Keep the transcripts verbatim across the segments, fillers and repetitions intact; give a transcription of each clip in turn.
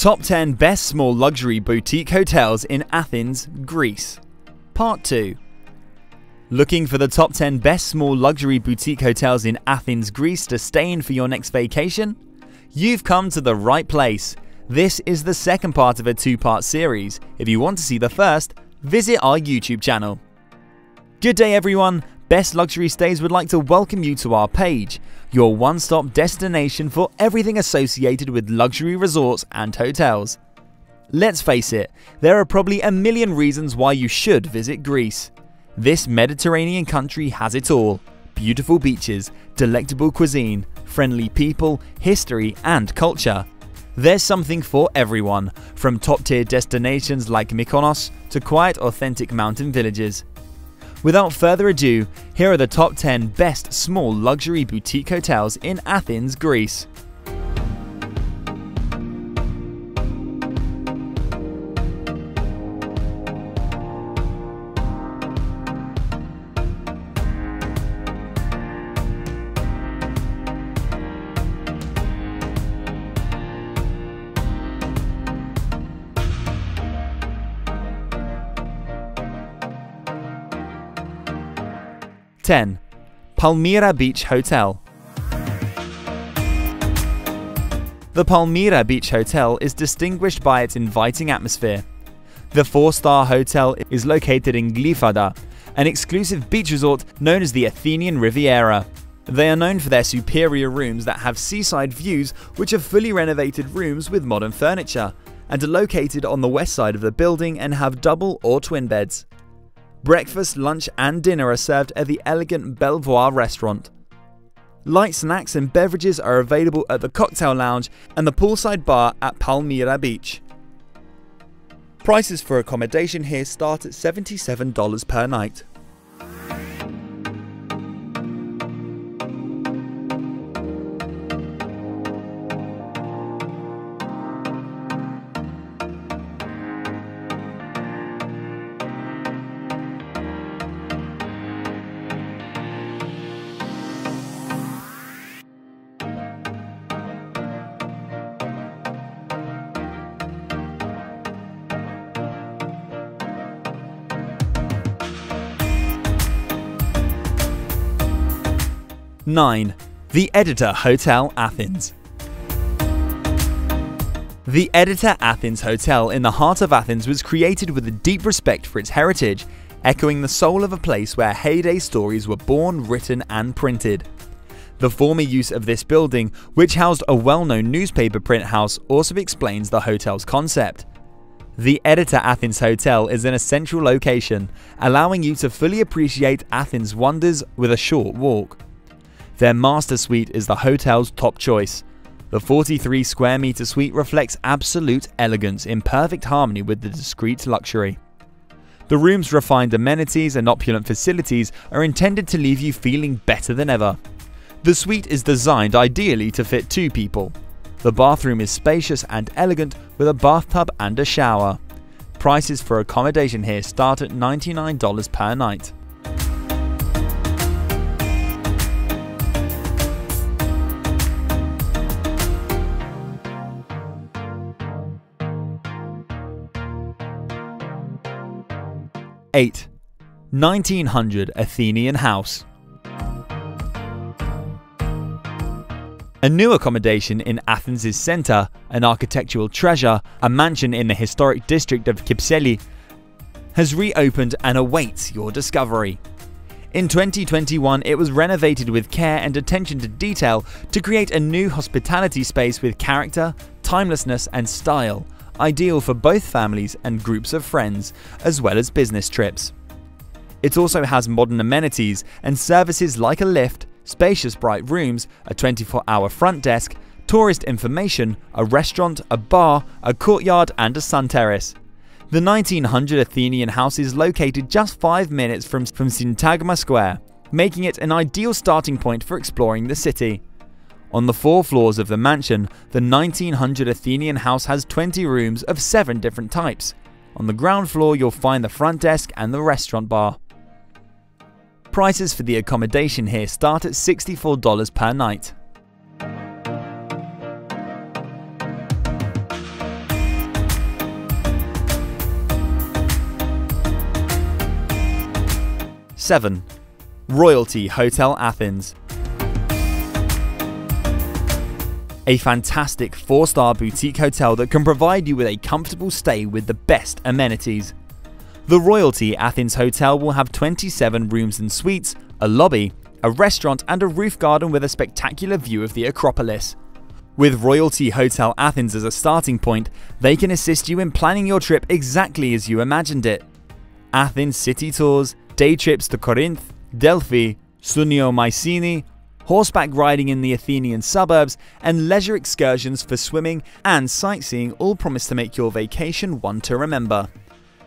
Top ten Best Small Luxury Boutique Hotels in Athens, Greece. Part two. Looking for the top ten Best Small Luxury Boutique Hotels in Athens, Greece to stay in for your next vacation? You've come to the right place. This is the second part of a two-part series. If you want to see the first, visit our YouTube channel. Good day everyone! Best Luxury Stays would like to welcome you to our page, your one-stop destination for everything associated with luxury resorts and hotels. Let's face it, there are probably a million reasons why you should visit Greece. This Mediterranean country has it all: beautiful beaches, delectable cuisine, friendly people, history and culture. There's something for everyone, from top-tier destinations like Mykonos to quiet, authentic mountain villages. Without further ado, here are the top ten Best Small Luxury Boutique Hotels in Athens, Greece. ten. Palmyra Beach Hotel. The Palmyra Beach Hotel is distinguished by its inviting atmosphere. The four-star hotel is located in Glyfada, an exclusive beach resort known as the Athenian Riviera. They are known for their superior rooms that have seaside views, which are fully renovated rooms with modern furniture, and are located on the west side of the building and have double or twin beds. Breakfast, lunch and dinner are served at the elegant Belvoir restaurant. Light snacks and beverages are available at the cocktail lounge and the poolside bar at Palmyra Beach. Prices for accommodation here start at seventy-seven dollars per night. nine. The Editor Hotel Athens. The Editor Athens Hotel in the heart of Athens was created with a deep respect for its heritage, echoing the soul of a place where heyday stories were born, written and printed. The former use of this building, which housed a well-known newspaper print house, also explains the hotel's concept. The Editor Athens Hotel is in a central location, allowing you to fully appreciate Athens' wonders with a short walk. Their master suite is the hotel's top choice. The forty-three square meter suite reflects absolute elegance in perfect harmony with the discreet luxury. The room's refined amenities and opulent facilities are intended to leave you feeling better than ever. The suite is designed ideally to fit two people. The bathroom is spacious and elegant with a bathtub and a shower. Prices for accommodation here start at ninety-nine dollars per night. eight. nineteen hundred Athenian House. A new accommodation in Athens' centre, an architectural treasure, a mansion in the historic district of Kypseli, has reopened and awaits your discovery. In twenty twenty-one, it was renovated with care and attention to detail to create a new hospitality space with character, timelessness and style, ideal for both families and groups of friends, as well as business trips. It also has modern amenities and services like a lift, spacious bright rooms, a twenty-four hour front desk, tourist information, a restaurant, a bar, a courtyard and a sun terrace. The nineteen hundred Athenian House is located just five minutes from, from Syntagma Square, making it an ideal starting point for exploring the city. On the four floors of the mansion, the nineteen hundred Athenian House has twenty rooms of seven different types. On the ground floor you'll find the front desk and the restaurant bar. Prices for the accommodation here start at sixty-four dollars per night. seven. Royalty Hotel Athens. A fantastic four-star boutique hotel that can provide you with a comfortable stay with the best amenities. The Royalty Athens Hotel will have twenty-seven rooms and suites, a lobby, a restaurant and a roof garden with a spectacular view of the Acropolis. With Royalty Hotel Athens as a starting point, they can assist you in planning your trip exactly as you imagined it. Athens city tours, day trips to Corinth, Delphi, Sunio Mycenae, horseback riding in the Athenian suburbs, and leisure excursions for swimming and sightseeing all promise to make your vacation one to remember.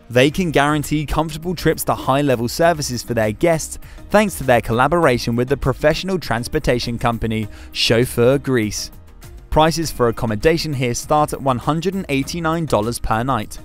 They can guarantee comfortable trips to high-level services for their guests thanks to their collaboration with the professional transportation company Chauffeur Greece. Prices for accommodation here start at one hundred eighty-nine dollars per night.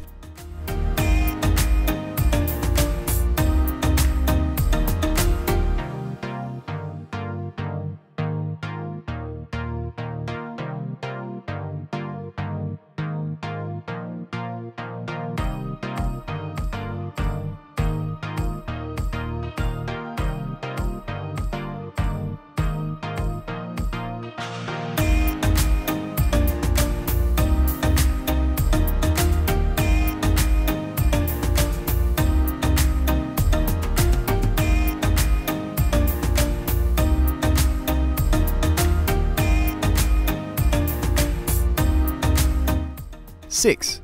six.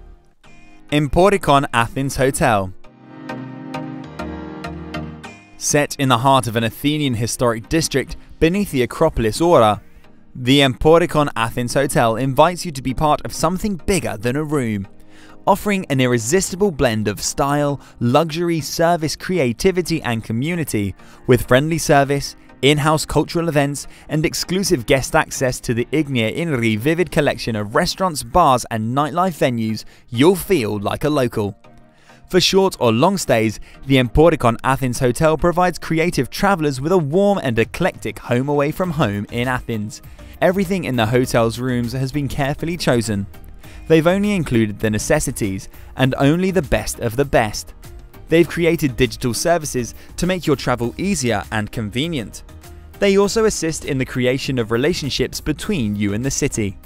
Emporikon Athens Hotel. Set in the heart of an Athenian historic district beneath the Acropolis aura, the Emporikon Athens Hotel invites you to be part of something bigger than a room, offering an irresistible blend of style, luxury, service, creativity and community, with friendly service, in-house cultural events and exclusive guest access to the Ignia Inri Vivid collection of restaurants, bars and nightlife venues. You'll feel like a local. For short or long stays, the Emporikon Athens Hotel provides creative travellers with a warm and eclectic home away from home in Athens. Everything in the hotel's rooms has been carefully chosen. They've only included the necessities and only the best of the best. They've created digital services to make your travel easier and convenient. They also assist in the creation of relationships between you and the city.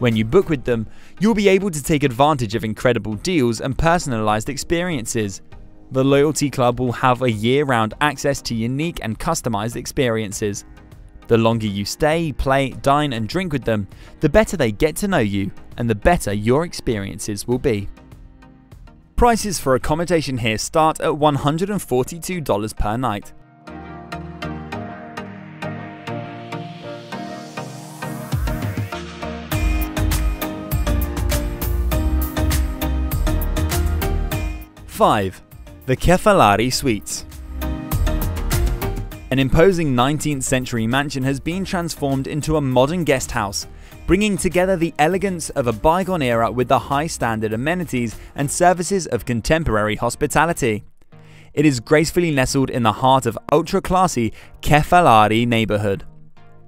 When you book with them, you'll be able to take advantage of incredible deals and personalized experiences. The Loyalty Club will have a year-round access to unique and customized experiences. The longer you stay, play, dine and drink with them, the better they get to know you and the better your experiences will be. Prices for accommodation here start at one hundred forty-two dollars per night. five. The Kefalari Suites. An imposing nineteenth century mansion has been transformed into a modern guest house, bringing together the elegance of a bygone era with the high-standard amenities and services of contemporary hospitality. It is gracefully nestled in the heart of ultra-classy Kefalari neighborhood.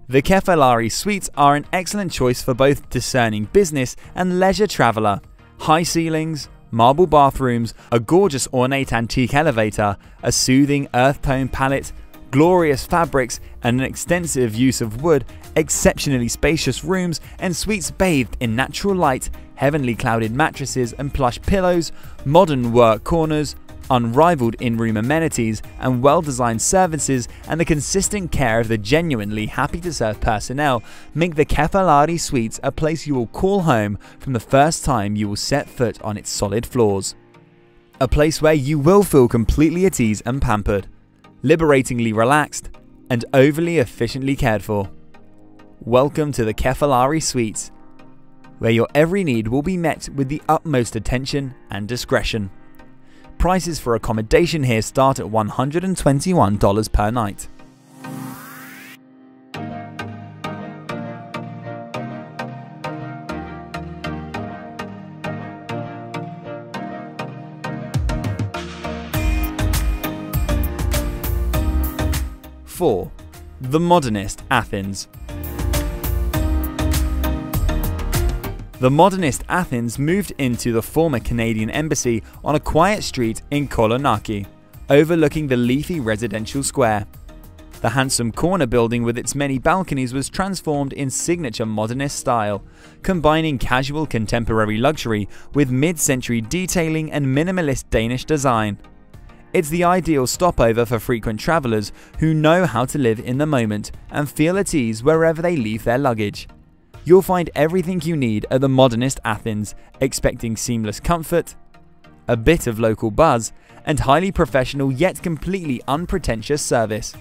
The Kefalari Suites are an excellent choice for both discerning business and leisure traveler. High ceilings, marble bathrooms, a gorgeous ornate antique elevator, a soothing earth-tone palette, glorious fabrics and an extensive use of wood, exceptionally spacious rooms and suites bathed in natural light, heavenly clouded mattresses and plush pillows, modern work corners, unrivaled in-room amenities and well-designed services, and the consistent care of the genuinely happy-to-serve personnel make the Kefalari Suites a place you will call home from the first time you will set foot on its solid floors. A place where you will feel completely at ease and pampered, liberatingly relaxed, and overly efficiently cared for. Welcome to the Kefalari Suites, where your every need will be met with the utmost attention and discretion. Prices for accommodation here start at one hundred twenty-one dollars per night. four. The Modernist Athens. The Modernist Athens moved into the former Canadian embassy on a quiet street in Kolonaki, overlooking the leafy residential square. The handsome corner building with its many balconies was transformed in signature modernist style, combining casual contemporary luxury with mid-century detailing and minimalist Danish design. It's the ideal stopover for frequent travelers who know how to live in the moment and feel at ease wherever they leave their luggage. You'll find everything you need at the Modernist Athens, expecting seamless comfort, a bit of local buzz, and highly professional yet completely unpretentious service.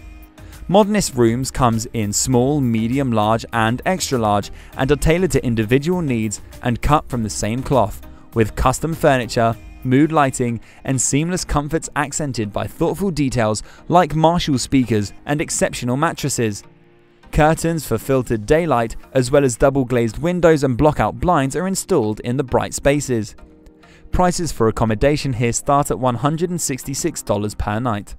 Modernist rooms comes in small, medium, large and extra large and are tailored to individual needs and cut from the same cloth, with custom furniture, mood lighting and seamless comforts accented by thoughtful details like Marshall speakers and exceptional mattresses. Curtains for filtered daylight as well as double glazed windows and blockout blinds are installed in the bright spaces. Prices for accommodation here start at one hundred sixty-six dollars per night.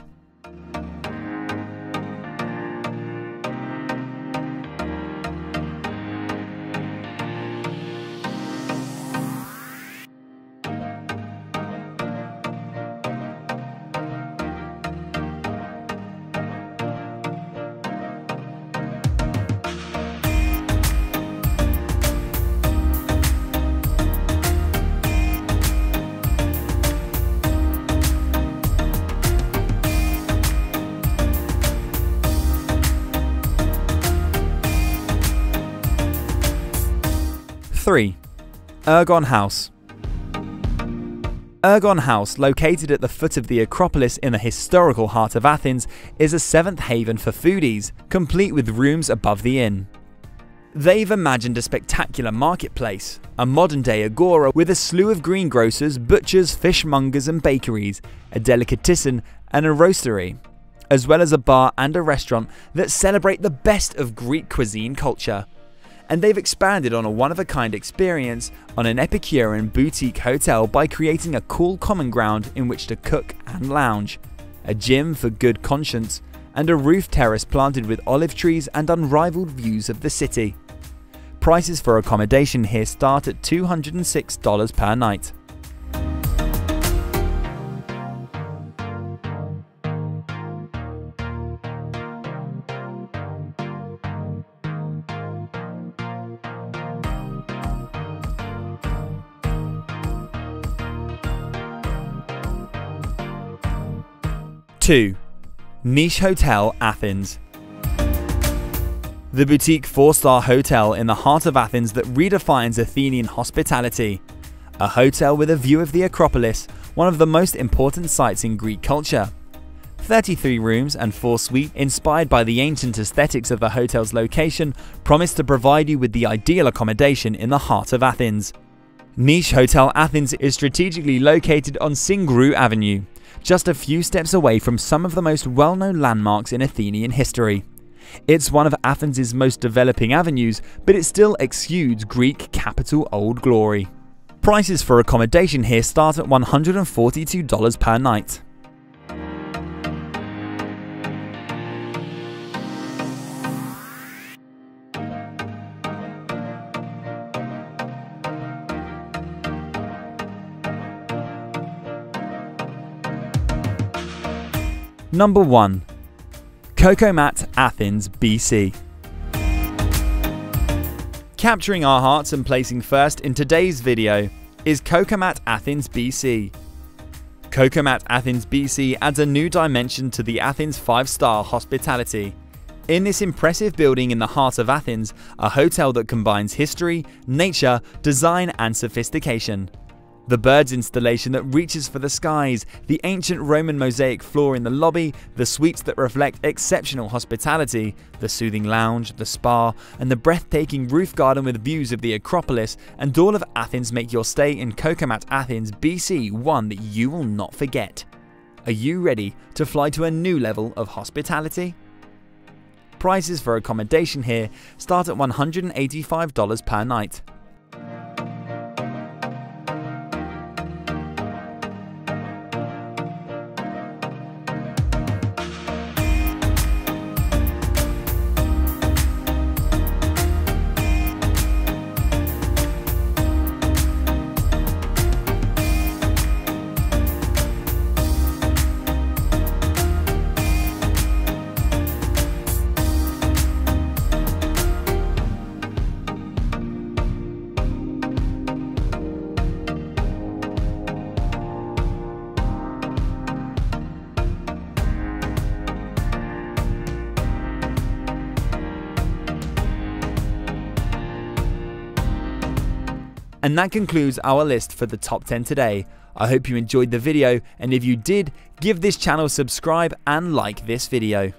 three. Ergon House. Ergon House, located at the foot of the Acropolis in the historical heart of Athens, is a seventh haven for foodies, complete with rooms above the inn. They've imagined a spectacular marketplace, a modern-day agora with a slew of greengrocers, butchers, fishmongers and bakeries, a delicatessen and a roastery, as well as a bar and a restaurant that celebrate the best of Greek cuisine culture. And they've expanded on a one-of-a-kind experience on an Epicurean boutique hotel by creating a cool common ground in which to cook and lounge, a gym for good conscience, and a roof terrace planted with olive trees and unrivaled views of the city. Prices for accommodation here start at two hundred six dollars per night. two. Niche Hotel Athens. The boutique four-star hotel in the heart of Athens that redefines Athenian hospitality. A hotel with a view of the Acropolis, one of the most important sites in Greek culture. thirty-three rooms and four suites, inspired by the ancient aesthetics of the hotel's location, promise to provide you with the ideal accommodation in the heart of Athens. Niche Hotel Athens is strategically located on Singrou Avenue, just a few steps away from some of the most well-known landmarks in Athenian history. It's one of Athens' most developing avenues, but it still exudes Greek capital old glory. Prices for accommodation here start at one hundred forty-two dollars per night. Number one. Coco-Mat Athens B C. Capturing our hearts and placing first in today's video is Coco-Mat Athens B C. Coco-Mat Athens B C adds a new dimension to the Athens five-star hospitality. In this impressive building in the heart of Athens, a hotel that combines history, nature, design and sophistication. The birds installation that reaches for the skies, the ancient Roman mosaic floor in the lobby, the suites that reflect exceptional hospitality, the soothing lounge, the spa, and the breathtaking roof garden with views of the Acropolis and all of Athens make your stay in Coco-Mat Athens B C one that you will not forget. Are you ready to fly to a new level of hospitality? Prices for accommodation here start at one hundred eighty-five dollars per night. And that concludes our list for the top ten today. I hope you enjoyed the video, and if you did, give this channel a subscribe and like this video.